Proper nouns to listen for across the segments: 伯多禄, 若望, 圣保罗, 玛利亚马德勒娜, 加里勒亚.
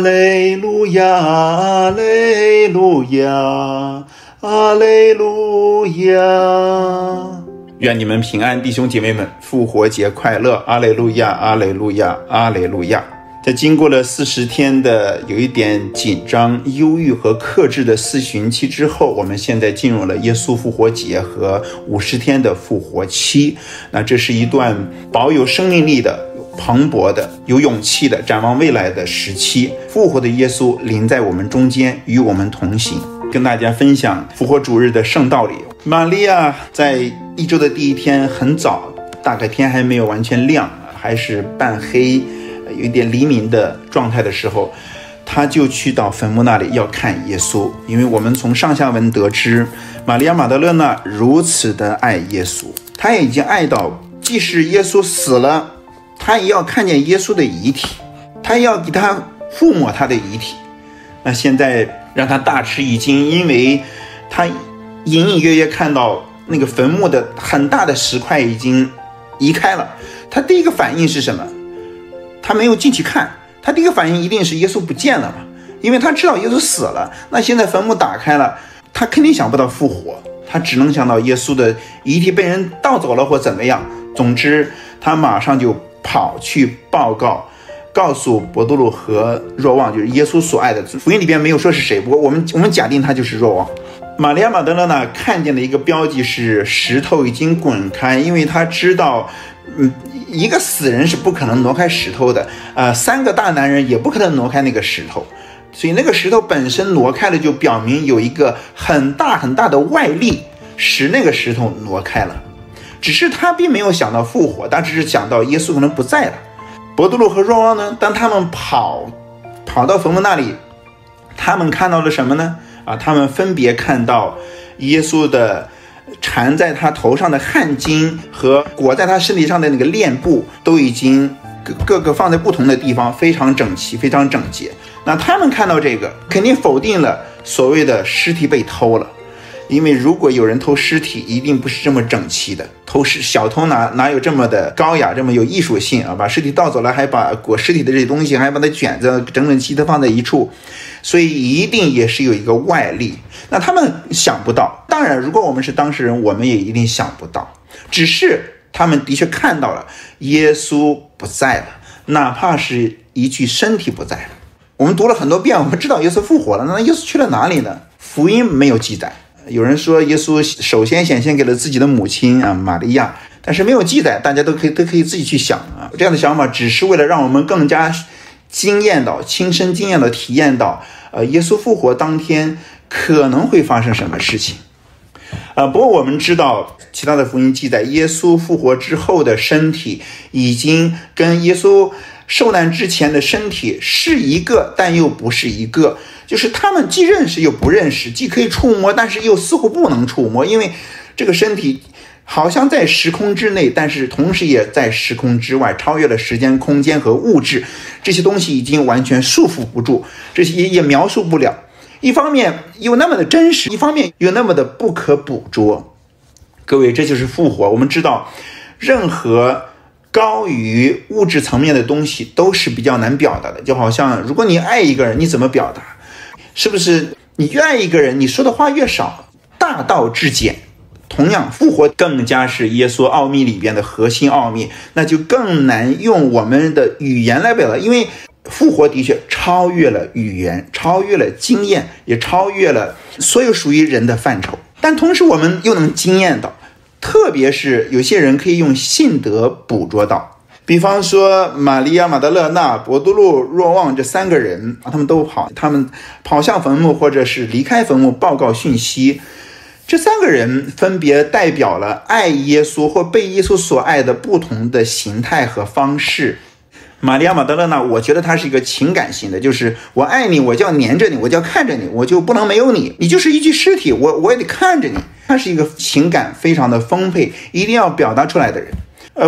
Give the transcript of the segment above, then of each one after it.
雷路亚，阿雷路亚，阿雷路亚。愿你们平安，弟兄姐妹们，复活节快乐！阿雷路亚，阿雷路亚，阿雷路亚。在经过了40天的有一点紧张、忧郁和克制的四旬期之后，我们现在进入了耶稣复活节和50天的复活期。那这是一段保有生命力的、蓬勃的、有勇气的、展望未来的时期。复活的耶稣临在我们中间，与我们同行。跟大家分享复活主日的圣道理。玛利亚在一周的第一天很早，大概天还没有完全亮，还是半黑，有一点黎明的状态的时候，他就去到坟墓那里要看耶稣。因为我们从上下文得知，玛利亚马德勒娜如此的爱耶稣，她已经爱到即使耶稣死了，她也要看见耶稣的遗体，她要给他抚摸他的遗体。那现在让他大吃一惊，因为他隐隐约约看到那个坟墓的很大的石块已经移开了。他第一个反应是什么？他没有进去看，他第一个反应一定是耶稣不见了嘛，因为他知道耶稣死了。那现在坟墓打开了，他肯定想不到复活，他只能想到耶稣的遗体被人盗走了或怎么样。总之，他马上就跑去报告，告诉伯多禄和若望，就是耶稣所爱的。福音里边没有说是谁，不过我们假定他就是若望。玛利亚马德勒娜看见的一个标记是石头已经滚开，因为他知道一个死人是不可能挪开石头的，3个大男人也不可能挪开那个石头，所以那个石头本身挪开了，就表明有一个很大很大的外力使那个石头挪开了。只是他并没有想到复活，他只是想到耶稣可能不在了。伯多禄和若望呢，当他们跑到坟墓那里，他们看到了什么呢？他们分别看到耶稣的缠在他头上的汗巾和裹在他身体上的那个链布都已经各个放在不同的地方，非常整齐，非常整洁。那他们看到这个，肯定否定了所谓的尸体被偷了，因为如果有人偷尸体，一定不是这么整齐的。小偷哪有这么的高雅，这么有艺术性啊？把尸体盗走了，还把裹尸体的这些东西，还把它卷着，整整齐的放在一处，所以一定也是有一个外力。那他们想不到，当然，如果我们是当事人，我们也一定想不到。只是他们的确看到了耶稣不在了，哪怕是一具身体不在了。我们读了很多遍，我们知道耶稣复活了，那耶稣去了哪里呢？福音没有记载。有人说耶稣首先显现给了自己的母亲玛利亚，但是没有记载，大家都可以自己去想啊。这样的想法只是为了让我们更加亲身经验到、体验到，耶稣复活当天可能会发生什么事情。不过我们知道，其他的福音记载，耶稣复活之后的身体已经跟耶稣受难之前的身体是一个，但又不是一个。就是他们既认识又不认识，既可以触摸，但是又似乎不能触摸，因为这个身体好像在时空之内，但是同时也在时空之外，超越了时间、空间和物质，这些东西已经完全束缚不住，这些也描述不了。一方面又那么的真实，一方面又那么的不可捕捉。各位，这就是复活。我们知道，任何高于物质层面的东西都是比较难表达的。就好像如果你爱一个人，你怎么表达？是不是你越爱一个人，你说的话越少？大道至简。同样，复活更加是耶稣奥秘里边的核心奥秘，那就更难用我们的语言来表达，因为复活的确超越了语言，超越了经验，也超越了所有属于人的范畴。但同时我们又能经验到，特别是有些人可以用信德捕捉到。比方说玛利亚马德勒娜、伯多禄、若望这3个人，他们跑向坟墓，或者是离开坟墓报告讯息。这3个人分别代表了爱耶稣或被耶稣所爱的不同的形态和方式。玛利亚马德勒娜，我觉得她是一个情感型的，就是我爱你，我就要黏着你，我就要看着你，我就不能没有你，你就是一具尸体，我也得看着你。她是一个情感非常的丰沛，一定要表达出来的人。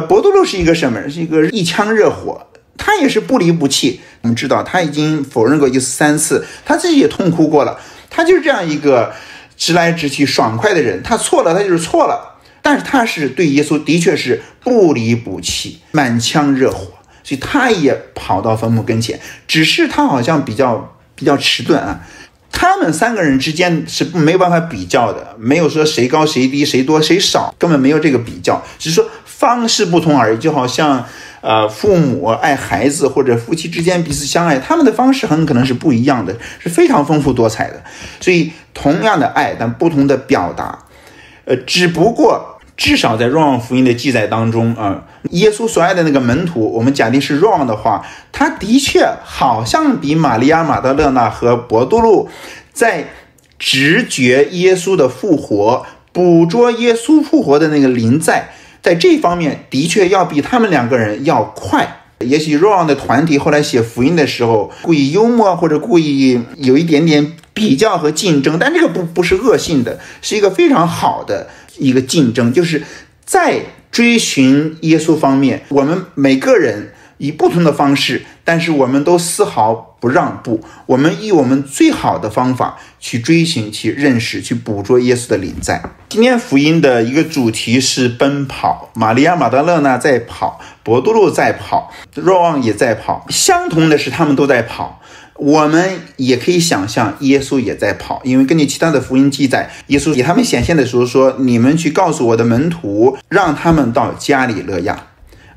伯多禄是一个什么人？是一个一腔热火，他也是不离不弃。我们知道他已经否认过3次，他自己也痛哭过了。他就是这样一个直来直去、爽快的人，他错了，他就是错了。但是他是对耶稣的确是不离不弃，满腔热火。所以他也跑到坟墓跟前，只是他好像比较迟钝啊。他们三个人之间是没有办法比较的，没有说谁高谁低谁多谁少，根本没有这个比较，只是说方式不同而已。就好像父母爱孩子或者夫妻之间彼此相爱，他们的方式很可能是不一样的，是非常丰富多彩的。所以同样的爱，但不同的表达。只不过至少在若望福音的记载当中啊，耶稣所爱的那个门徒，我们假定是若望的话，他的确好像比玛利亚、马德勒娜和伯多禄在直觉耶稣的复活、捕捉耶稣复活的那个临在，在这方面的确要比他们两个人要快。也许若望的团体后来写福音的时候，故意幽默或者故意有一点点比较和竞争，但这个不是恶性的，是一个非常好的一个竞争，就是在追寻耶稣方面，我们每个人以不同的方式，但是我们都丝毫不让步，我们以我们最好的方法去追寻、去认识、去捕捉耶稣的临在。今天福音的一个主题是奔跑，玛利亚马德勒娜在跑，伯多禄在跑，若望也在跑。相同的是，他们都在跑。我们也可以想象耶稣也在跑，因为根据其他的福音记载，耶稣给他们显现的时候说，你们去告诉我的门徒，让他们到加里勒亚。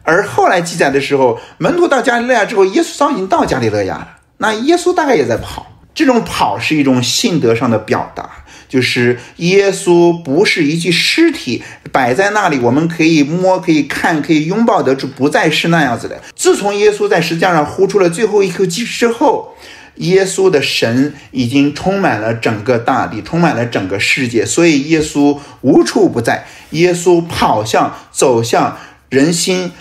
而后来记载的时候，门徒到加里勒亚之后，耶稣早已经到加里勒亚了，那耶稣大概也在跑。这种跑是一种信德上的表达，就是耶稣不是一具尸体摆在那里，我们可以摸、可以看、可以拥抱得住，不再是那样子的。自从耶稣在十字架上呼出了最后一口气之后，耶稣的神已经充满了整个大地，充满了整个世界，所以耶稣无处不在。耶稣跑向、走向人心、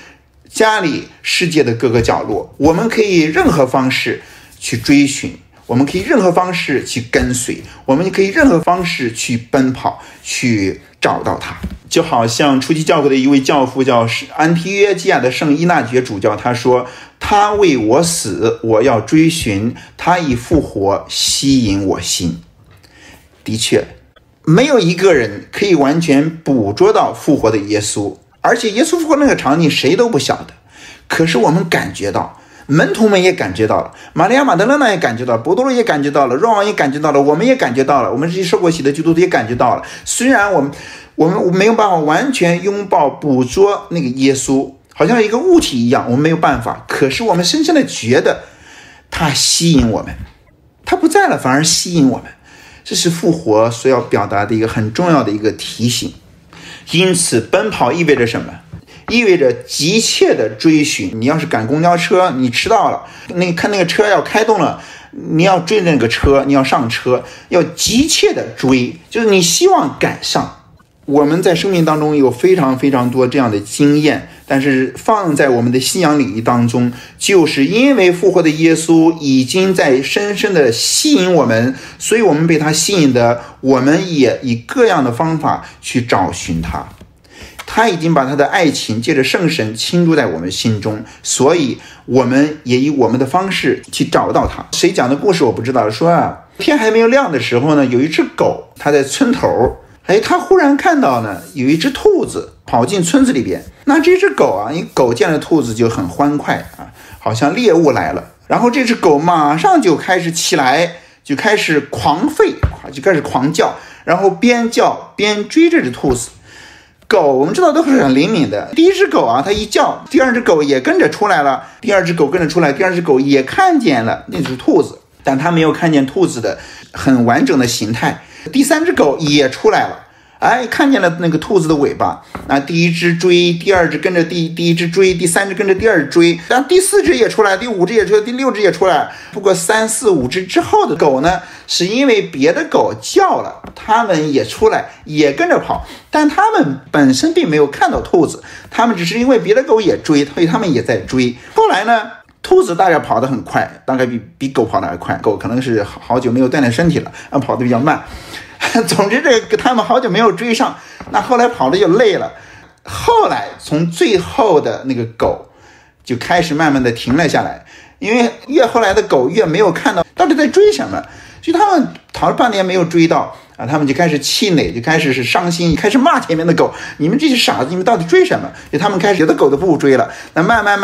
家里、世界的各个角落，我们可以任何方式去追寻，我们可以任何方式去跟随，我们可以任何方式去奔跑，去找到他。就好像初期教会的一位教父叫安提约基亚的圣依纳爵主教，他说，他为我死，我要追寻他，以复活吸引我心。的确，没有一个人可以完全捕捉到复活的耶稣，而且耶稣复活那个场景谁都不晓得，可是我们感觉到，门徒们也感觉到了，玛利亚马德勒娜也感觉到了，伯多禄也感觉到了，若望也感觉到了，我们也感觉到了，我们这些受过洗的基督徒也感觉到了。虽然我们没有办法完全拥抱捕捉那个耶稣，好像一个物体一样，我们没有办法，可是我们深深的觉得他吸引我们，他不在了反而吸引我们，这是复活所要表达的一个很重要的一个提醒。因此奔跑意味着什么？意味着急切的追寻。你要是赶公交车，你迟到了，看那个车要开动了，你要追那个车，你要上车，要急切的追，就是你希望赶上。我们在生命当中有非常非常多这样的经验，但是放在我们的信仰领域当中，就是因为复活的耶稣已经在深深的吸引我们，所以我们被他吸引的，我们也以各样的方法去找寻他。他已经把他的爱情借着圣神倾注在我们心中，所以我们也以我们的方式去找到他。谁讲的故事我不知道，说啊，天还没有亮的时候呢，有一只狗，它在村头，他忽然看到呢，有一只兔子跑进村子里边。那这只狗啊，因为狗见了兔子就很欢快啊，好像猎物来了。然后这只狗马上就开始起来，就开始狂吠，就开始狂叫，然后边叫边追这只兔子。狗我们知道都是很灵敏的，第一只狗啊，它一叫，第二只狗也跟着出来了，第二只狗跟着出来，第二只狗也看见了那只兔子，但它没有看见兔子的很完整的形态。第三只狗也出来了，哎，看见了那个兔子的尾巴。那第一只追，第二只跟着第一只追，第三只跟着第二只追，然后第四只也出来，第五只也出来，第六只也出来。不过3、4、5只之后的狗呢，是因为别的狗叫了，它们也出来，也跟着跑，但它们本身并没有看到兔子，它们只是因为别的狗也追，所以它们也在追。后来呢？兔子大概跑得很快，大概比狗跑得还快，狗可能是好久没有锻炼身体了，跑得比较慢。总之这个他们好久没有追上，那后来跑得就累了。后来从最后的那个狗就开始慢慢的停了下来，因为越后来的狗越没有看到到底在追什么，所以他们讨了半年没有追到啊，他们就开始气馁，就开始是伤心，开始骂前面的狗，你们这些傻子，你们到底追什么？就他们开始有的狗都不追了，那慢慢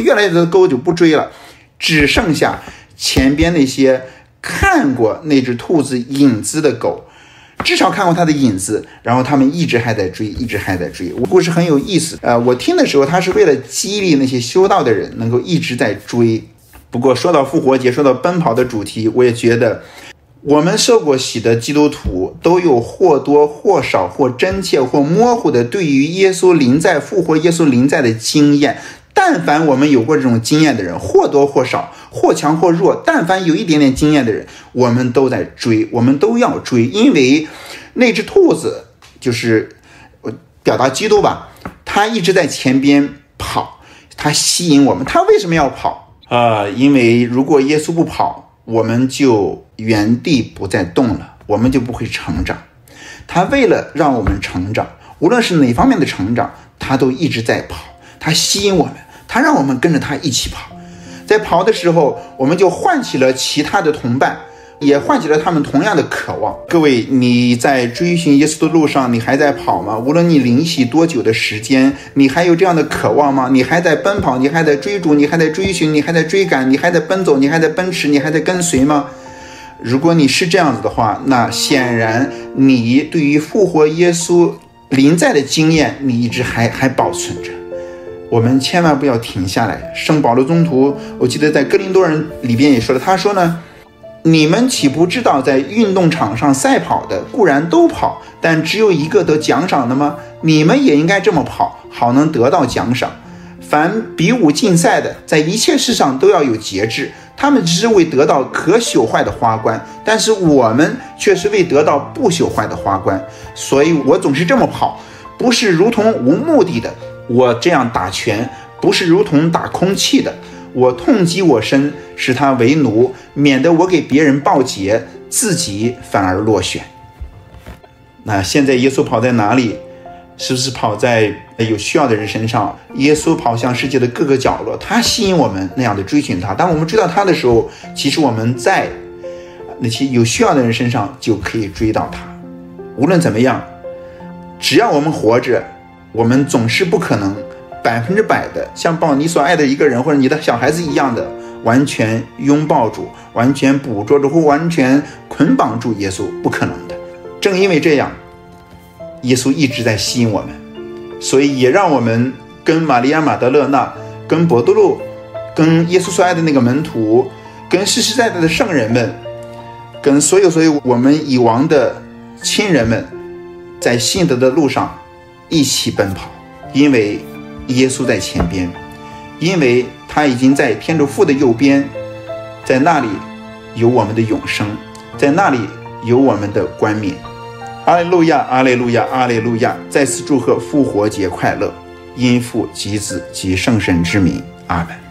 越来越多的狗就不追了，只剩下前边那些看过那只兔子影子的狗，至少看过它的影子，然后他们一直还在追，一直还在追。我故事很有意思，我听的时候，他是为了激励那些修道的人能够一直在追。不过说到复活节，说到奔跑的主题，我也觉得我们受过洗的基督徒都有或多或少或真切或模糊的对于耶稣临在、复活耶稣临在的经验。但凡我们有过这种经验的人，或多或少，或强或弱，但凡有一点点经验的人，我们都在追，我们都要追。因为那只兔子，就是表达基督吧，它一直在前边跑，它吸引我们。它为什么要跑？因为如果耶稣不跑，我们就原地不再动了，我们就不会成长。他为了让我们成长，无论是哪方面的成长，他都一直在跑，他吸引我们，他让我们跟着他一起跑。在跑的时候，我们就唤起了其他的同伴，也唤起了他们同样的渴望。各位，你在追寻耶稣的路上，你还在跑吗？无论你领洗多久的时间，你还有这样的渴望吗？你还在奔跑，你还在追逐，你还在追寻，你还在追赶，你还在奔走，你还在奔驰，你还在跟随吗？如果你是这样子的话，那显然你对于复活耶稣临在的经验，你一直还保存着。我们千万不要停下来。圣保罗宗徒，我记得在哥林多人里边也说了，他说呢，你们岂不知道在运动场上赛跑的固然都跑，但只有一个得奖赏的吗？你们也应该这么跑，好能得到奖赏。凡比武竞赛的，在一切事上都要有节制，他们只是为得到可朽坏的花冠，但是我们却是为得到不朽坏的花冠。所以我总是这么跑，不是如同无目的的，我这样打拳不是如同打空气的，我痛击我身，使他为奴，免得我给别人报捷，自己反而落选。那现在耶稣跑在哪里？是不是跑在有需要的人身上？耶稣跑向世界的各个角落，他吸引我们那样的追寻他。当我们追到他的时候，其实我们在那些有需要的人身上就可以追到他。无论怎么样，只要我们活着，我们总是不可能100%的像抱你所爱的一个人或者你的小孩子一样的完全拥抱住，完全捕捉住或完全捆绑住耶稣，不可能的。正因为这样，耶稣一直在吸引我们，所以也让我们跟玛利亚马德勒娜、跟伯多禄、跟耶稣所爱的那个门徒、跟世世代代的圣人们、跟所有我们以往的亲人们，在信德的路上一起奔跑。因为耶稣在前边，因为他已经在天主父的右边，在那里有我们的永生，在那里有我们的冠冕。阿利路亚，阿利路亚，阿利路亚！再次祝贺复活节快乐！因父及子及圣神之名，阿们。